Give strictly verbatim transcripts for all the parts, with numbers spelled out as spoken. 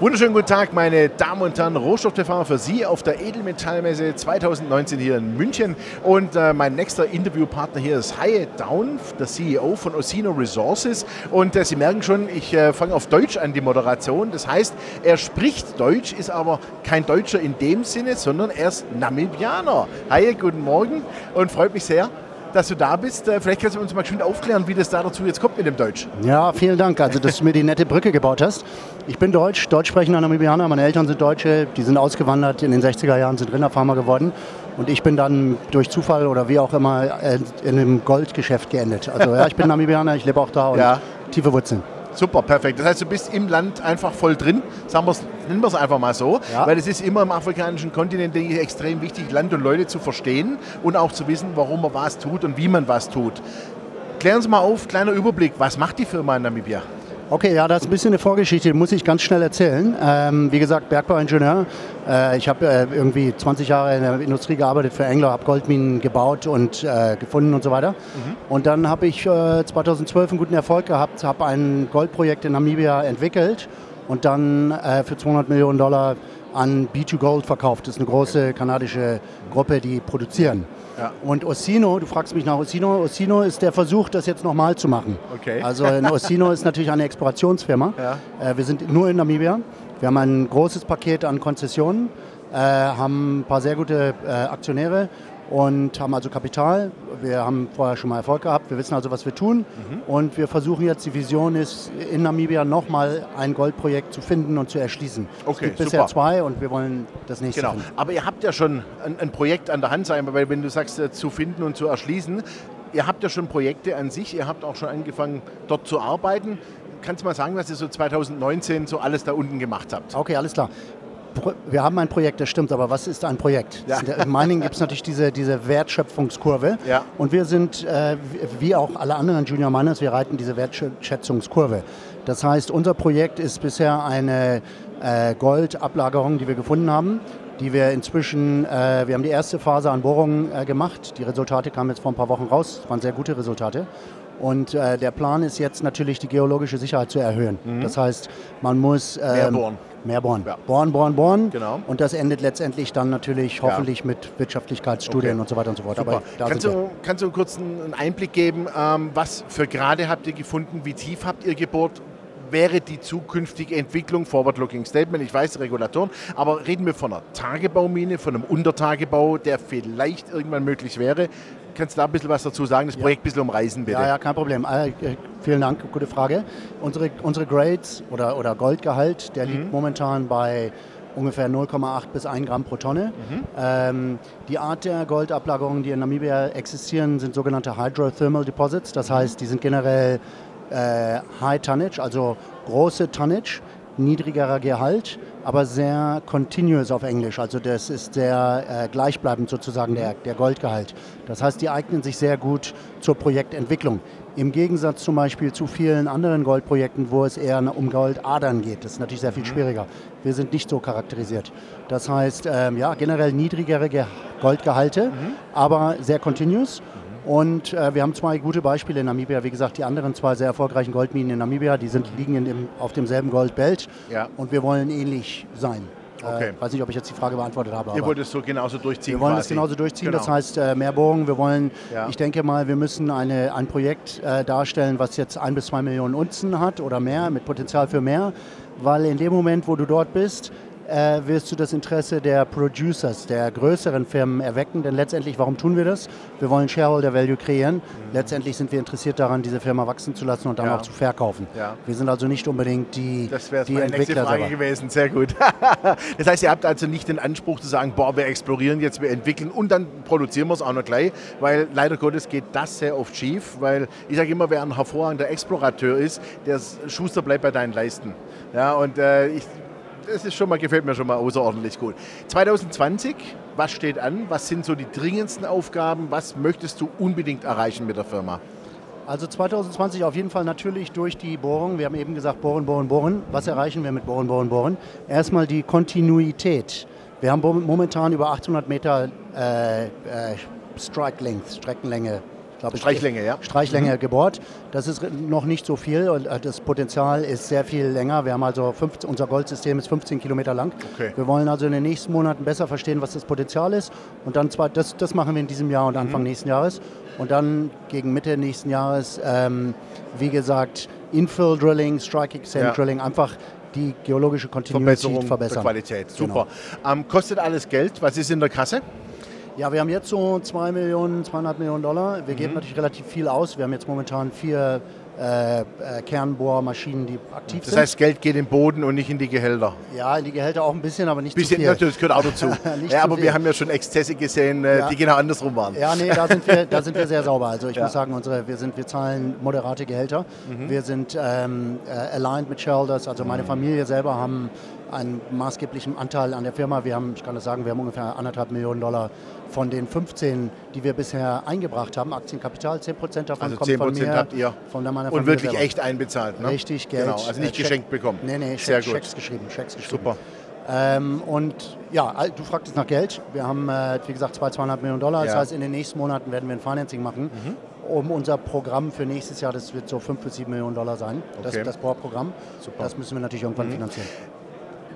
Wunderschönen guten Tag, meine Damen und Herren, Rohstoff-T V für Sie auf der Edelmetallmesse zweitausendneunzehn hier in München. Und äh, mein nächster Interviewpartner hier ist Heye Daun, der C E O von Osino Resources. Und äh, Sie merken schon, ich äh, fange auf Deutsch an die Moderation. Das heißt, er spricht Deutsch, ist aber kein Deutscher in dem Sinne, sondern er ist Namibianer. Heye, guten Morgen und freut mich sehr, dass du da bist. Vielleicht kannst du uns mal schön aufklären, wie das da dazu jetzt kommt mit dem Deutsch. Ja, vielen Dank, also dass du mir die nette Brücke gebaut hast. Ich bin Deutsch, deutsch sprechender Namibianer, meine Eltern sind Deutsche, die sind ausgewandert in den sechziger Jahren, sind Rinderfarmer geworden. Und ich bin dann durch Zufall oder wie auch immer in einem Goldgeschäft geendet. Also ja, ich bin Namibianer, ich lebe auch da und ja. Tiefe Wurzeln. Super, perfekt. Das heißt, du bist im Land einfach voll drin, sagen wir's, nennen wir es einfach mal so, ja. Weil es ist immer im afrikanischen Kontinent, denke ich, extrem wichtig, Land und Leute zu verstehen und auch zu wissen, warum man was tut und wie man was tut. Klären Sie mal auf, kleiner Überblick, was macht die Firma in Namibia? Okay, ja, das ist ein bisschen eine Vorgeschichte, muss ich ganz schnell erzählen. Ähm, wie gesagt, Bergbauingenieur. Äh, ich habe äh, irgendwie zwanzig Jahre in der Industrie gearbeitet für Engler, habe Goldminen gebaut und äh, gefunden und so weiter. Mhm. Und dann habe ich äh, zweitausendzwölf einen guten Erfolg gehabt, habe ein Goldprojekt in Namibia entwickelt und dann äh, für zweihundert Millionen Dollar an B zwei Gold verkauft. Das ist eine große kanadische Gruppe, die produzieren. Ja. Und Osino, du fragst mich nach Osino, Osino ist der Versuch, das jetzt nochmal zu machen. Okay. Also Osino ist natürlich eine Explorationsfirma. Ja. Äh, wir sind nur in Namibia. Wir haben ein großes Paket an Konzessionen, äh, haben ein paar sehr gute äh, Aktionäre und haben also Kapital. Wir haben vorher schon mal Erfolg gehabt, wir wissen also, was wir tun. Mhm. Und wir versuchen jetzt, die Vision ist, in Namibia nochmal ein Goldprojekt zu finden und zu erschließen. Okay, es gibt super. Bisher zwei und wir wollen das nächste genau. finden. Aber ihr habt ja schon ein, ein Projekt an der Hand, sein, weil wenn du sagst, zu finden und zu erschließen, ihr habt ja schon Projekte an sich, ihr habt auch schon angefangen, dort zu arbeiten. Kannst du mal sagen, was ihr so zweitausendneunzehn so alles da unten gemacht habt? Okay, alles klar. Wir haben ein Projekt, das stimmt, aber was ist ein Projekt? Ja. Im Mining gibt es natürlich diese, diese Wertschöpfungskurve ja. und wir sind, äh, wie auch alle anderen Junior Miners, wir reiten diese Wertschätzungskurve. Das heißt, unser Projekt ist bisher eine äh, Goldablagerung, die wir gefunden haben, die wir inzwischen, äh, wir haben die erste Phase an Bohrungen äh, gemacht, die Resultate kamen jetzt vor ein paar Wochen raus, das waren sehr gute Resultate. Und äh, der Plan ist jetzt natürlich, die geologische Sicherheit zu erhöhen. Mhm. Das heißt, man muss äh, mehr bohren. Mehr bohren. Ja. Bohren, bohren, bohren. Genau. Und das endet letztendlich dann natürlich hoffentlich ja. mit Wirtschaftlichkeitsstudien okay. und so weiter und so fort. Aber kannst, du, kannst du kurz einen Einblick geben, ähm, was für Grade habt ihr gefunden, wie tief habt ihr gebohrt? Wäre die zukünftige Entwicklung, Forward-Looking Statement, ich weiß, Regulatoren, aber reden wir von einer Tagebaumine, von einem Untertagebau, der vielleicht irgendwann möglich wäre. Kannst du da ein bisschen was dazu sagen, das Projekt ein bisschen umreißen, bitte? Ja, ja, kein Problem. Äh, vielen Dank, gute Frage. Unsere, unsere Grades oder, oder Goldgehalt, der mhm. liegt momentan bei ungefähr null Komma acht bis ein Gramm pro Tonne. Mhm. Ähm, die Art der Goldablagerungen, die in Namibia existieren, sind sogenannte Hydrothermal Deposits. Das heißt, die sind generell Äh, High Tonnage, also große Tonnage, niedrigerer Gehalt, aber sehr continuous auf Englisch. Also das ist sehr äh, gleichbleibend sozusagen, mhm. der, der Goldgehalt. Das heißt, die eignen sich sehr gut zur Projektentwicklung. Im Gegensatz zum Beispiel zu vielen anderen Goldprojekten, wo es eher um Goldadern geht. Das ist natürlich sehr viel mhm. schwieriger. Wir sind nicht so charakterisiert. Das heißt, ähm, ja, generell niedrigere Ge- Goldgehalte, mhm. aber sehr continuous. Und äh, wir haben zwei gute Beispiele in Namibia. Wie gesagt, die anderen zwei sehr erfolgreichen Goldminen in Namibia, die sind, liegen in dem, auf demselben Goldbelt. Ja. Und wir wollen ähnlich sein. Ich okay. äh, weiß nicht, ob ich jetzt die Frage beantwortet habe. Ihr wollt es so genauso durchziehen. Wir wollen quasi. es genauso durchziehen, genau. Das heißt äh, mehr Bohrungen. Wir wollen, ja. ich denke mal, wir müssen eine, ein Projekt äh, darstellen, was jetzt ein bis zwei Millionen Unzen hat oder mehr, mit Potenzial für mehr. Weil in dem Moment, wo du dort bist, Äh, wirst du das Interesse der Producers, der größeren Firmen erwecken. Denn letztendlich, warum tun wir das? Wir wollen Shareholder Value kreieren. Mhm. Letztendlich sind wir interessiert daran, diese Firma wachsen zu lassen und dann ja. auch zu verkaufen. Ja. Wir sind also nicht unbedingt die, das die Entwickler. Das wäre meine nächste Frage selber. gewesen, sehr gut. Das heißt, ihr habt also nicht den Anspruch zu sagen, boah, wir explorieren jetzt, wir entwickeln und dann produzieren wir es auch noch gleich, weil leider Gottes geht das sehr oft schief, weil ich sage immer, wer ein hervorragender Explorateur ist, der Schuster bleibt bei deinen Leisten. Ja, und äh, ich... Das ist schon mal, gefällt mir schon mal außerordentlich gut. zweitausendzwanzig, was steht an? Was sind so die dringendsten Aufgaben? Was möchtest du unbedingt erreichen mit der Firma? Also zweitausendzwanzig auf jeden Fall natürlich durch die Bohrung. Wir haben eben gesagt, bohren, bohren, bohren. Was erreichen wir mit bohren, bohren, bohren? Erstmal die Kontinuität. Wir haben momentan über achthundert Meter äh, äh, Strike Length, Streckenlänge glaube ich, Streichlänge, ja. Streichlänge mhm. gebohrt. Das ist noch nicht so viel und das Potenzial ist sehr viel länger. Wir haben also fünfzehn, unser Goldsystem ist fünfzehn Kilometer lang. Okay. Wir wollen also in den nächsten Monaten besser verstehen, was das Potenzial ist. Und dann zwar, das, das machen wir in diesem Jahr und Anfang mhm. nächsten Jahres. Und dann gegen Mitte nächsten Jahres, ähm, wie gesagt, Infill Drilling, Strike Extend ja. Drilling, einfach die geologische Kontinuität verbessern. Der Qualität, super. Genau. Ähm, kostet alles Geld, was ist in der Kasse? Ja, wir haben jetzt so zwei Millionen, zwei Komma fünf Millionen Dollar. Wir mhm. geben natürlich relativ viel aus. Wir haben jetzt momentan vier äh, äh, Kernbohrmaschinen, die aktiv das sind. Das heißt, Geld geht in den Boden und nicht in die Gehälter? Ja, in die Gehälter auch ein bisschen, aber nicht bisschen, zu viel. Natürlich, das gehört auch dazu. ja, aber wir haben ja schon Exzesse gesehen, ja. die genau andersrum waren. Ja, nee, da sind wir, da sind wir sehr sauber. Also ich ja. muss sagen, unsere, wir, sind, wir zahlen moderate Gehälter. Mhm. Wir sind ähm, äh, aligned mit Shareholders. Also meine mhm. Familie selber haben einen maßgeblichen Anteil an der Firma. Wir haben, ich kann das sagen, wir haben ungefähr anderthalb Millionen Dollar von den fünfzehn, die wir bisher eingebracht haben, Aktienkapital, zehn Prozent davon also kommt zehn Prozent von mir, habt ihr von der meiner Familie. Und wirklich selber. Echt einbezahlt, ne? Richtig, Geld. Genau, also nicht äh, geschenkt bekommen. Nee, nee, Schecks geschrieben, Schecks geschrieben. Super. Ähm, und ja, du fragtest nach Geld. Wir haben, äh, wie gesagt, zwei Komma fünf Millionen Dollar. Ja. Das heißt, in den nächsten Monaten werden wir ein Financing machen, mhm. um unser Programm für nächstes Jahr, das wird so fünf bis sieben Millionen Dollar sein, okay. das, das Bohrprogramm. Super. Das müssen wir natürlich irgendwann mhm. finanzieren.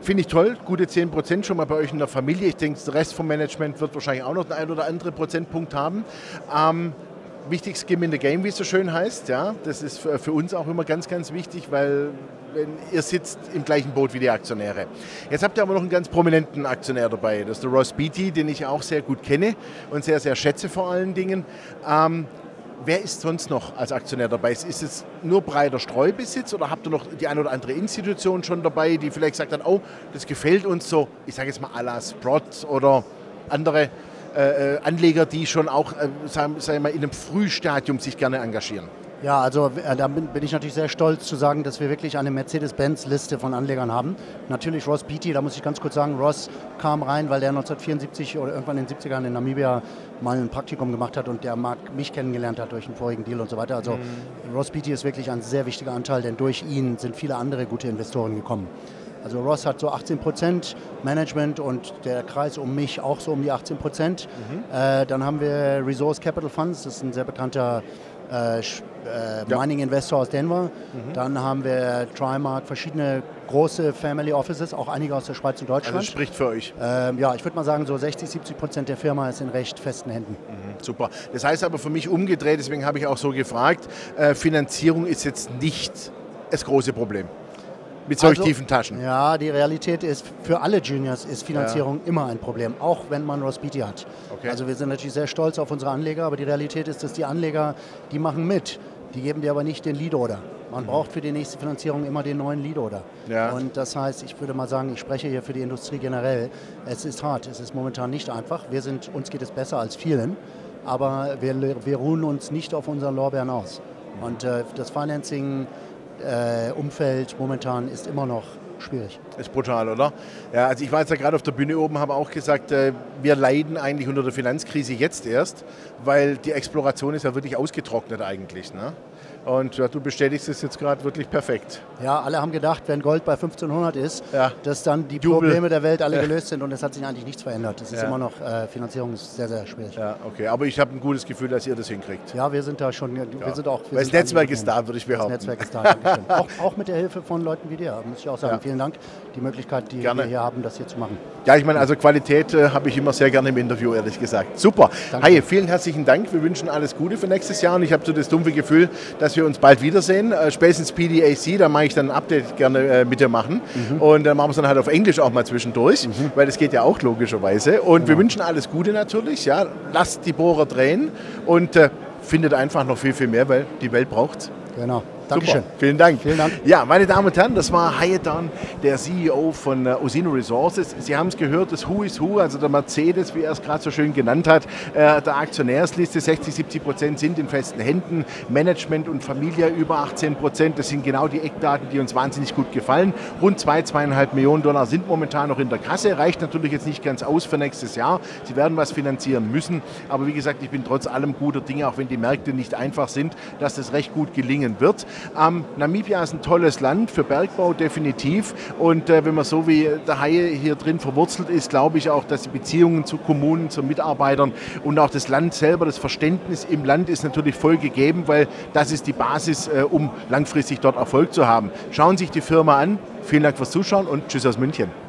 Finde ich toll, gute zehn Prozent schon mal bei euch in der Familie. Ich denke, der Rest vom Management wird wahrscheinlich auch noch den einen oder anderen Prozentpunkt haben. Ähm, wichtig, Skin in the Game, wie es so schön heißt. Ja, das ist für, für uns auch immer ganz, ganz wichtig, weil wenn, ihr sitzt im gleichen Boot wie die Aktionäre. Jetzt habt ihr aber noch einen ganz prominenten Aktionär dabei. Das ist der Ross Beatty, den ich auch sehr gut kenne und sehr, sehr schätze vor allen Dingen. Ähm, Wer ist sonst noch als Aktionär dabei? Ist es nur breiter Streubesitz oder habt ihr noch die eine oder andere Institution schon dabei, die vielleicht sagt dann, oh, das gefällt uns so, ich sage jetzt mal à la Sprott oder andere äh, Anleger, die schon auch äh, sagen, sagen wir mal, in einem Frühstadium sich gerne engagieren? Ja, also äh, da bin, bin ich natürlich sehr stolz zu sagen, dass wir wirklich eine Mercedes-Benz-Liste von Anlegern haben. Natürlich Ross Beatty, da muss ich ganz kurz sagen, Ross kam rein, weil der neunzehnhundertvierundsiebzig oder irgendwann in den siebzigern in Namibia mal ein Praktikum gemacht hat und der Markt mich kennengelernt hat durch den vorigen Deal und so weiter. Also mhm. Ross Beatty ist wirklich ein sehr wichtiger Anteil, denn durch ihn sind viele andere gute Investoren gekommen. Also Ross hat so achtzehn Prozent Management und der Kreis um mich auch so um die achtzehn Prozent. Mhm. Äh, dann haben wir Resource Capital Funds, das ist ein sehr bekannter Äh, äh, ja. Mining Investor aus Denver. Mhm. Dann haben wir Trimark, verschiedene große Family Offices, auch einige aus der Schweiz und Deutschland. Also spricht für euch. Ähm, ja, ich würde mal sagen, so sechzig, siebzig Prozent der Firma ist in recht festen Händen. Mhm, super. Das heißt aber für mich umgedreht, deswegen habe ich auch so gefragt, äh, Finanzierung ist jetzt nicht das große Problem. Mit solch also, tiefen Taschen. Ja, die Realität ist, für alle Juniors ist Finanzierung ja. immer ein Problem, auch wenn man Ross Beatty hat. Okay. Also wir sind natürlich sehr stolz auf unsere Anleger, aber die Realität ist, dass die Anleger, die machen mit, die geben dir aber nicht den Lead-Order. Man mhm. braucht für die nächste Finanzierung immer den neuen Lead-Order. Ja. Und das heißt, ich würde mal sagen, ich spreche hier für die Industrie generell, es ist hart, es ist momentan nicht einfach. Wir sind, uns geht es besser als vielen, aber wir, wir ruhen uns nicht auf unseren Lorbeeren aus. Mhm. Und äh, das Financing Umfeld momentan ist immer noch schwierig. Ist brutal, oder? Ja, also ich war jetzt ja gerade auf der Bühne oben, habe auch gesagt, wir leiden eigentlich unter der Finanzkrise jetzt erst, weil die Exploration ist ja wirklich ausgetrocknet eigentlich, ne? Und ja, du bestätigst es jetzt gerade wirklich perfekt. Ja, alle haben gedacht, wenn Gold bei fünfzehnhundert ist, ja. dass dann die Jubel. Probleme der Welt alle ja. gelöst sind und es hat sich eigentlich nichts verändert. Es ist ja. immer noch, äh, Finanzierung ist sehr, sehr schwierig. Ja, okay, aber ich habe ein gutes Gefühl, dass ihr das hinkriegt. Ja, wir sind da schon, wir ja. sind auch... Wir das sind Netzwerk ist da, würde ich behaupten. Das Netzwerk ist da, danke. auch, auch mit der Hilfe von Leuten wie dir, muss ich auch sagen. Ja. Vielen Dank, die Möglichkeit, die gerne. Wir hier haben, das hier zu machen. Ja, ich meine, also Qualität äh, habe ich immer sehr gerne im Interview, ehrlich gesagt. Super. Heye, vielen herzlichen Dank. Wir wünschen alles Gute für nächstes Jahr und ich habe so das dumpfe Gefühl, dass wir wir uns bald wiedersehen, äh, spätestens P D A C, da mache ich dann ein Update gerne äh, mit dir machen mhm. und dann machen wir es dann halt auf Englisch auch mal zwischendurch, mhm. weil das geht ja auch logischerweise und genau. wir wünschen alles Gute natürlich, ja, lasst die Bohrer drehen und äh, findet einfach noch viel, viel mehr, weil die Welt braucht. Genau. Dankeschön. Super. Vielen Dank. Vielen Dank. Ja, meine Damen und Herren, das war Heye Daun, der C E O von äh, Osino Resources. Sie haben es gehört, das Who is Who, also der Mercedes, wie er es gerade so schön genannt hat, äh, der Aktionärsliste, sechzig, siebzig Prozent sind in festen Händen, Management und Familie über achtzehn Prozent, das sind genau die Eckdaten, die uns wahnsinnig gut gefallen. Rund zwei, zweieinhalb Millionen Dollar sind momentan noch in der Kasse, reicht natürlich jetzt nicht ganz aus für nächstes Jahr. Sie werden was finanzieren müssen, aber wie gesagt, ich bin trotz allem guter Dinge, auch wenn die Märkte nicht einfach sind, dass das recht gut gelingen wird. Ähm, Namibia ist ein tolles Land für Bergbau, definitiv. Und äh, wenn man so wie der Heye hier drin verwurzelt ist, glaube ich auch, dass die Beziehungen zu Kommunen, zu Mitarbeitern und auch das Land selber, das Verständnis im Land ist natürlich voll gegeben, weil das ist die Basis, äh, um langfristig dort Erfolg zu haben. Schauen Sie sich die Firma an. Vielen Dank fürs Zuschauen und tschüss aus München.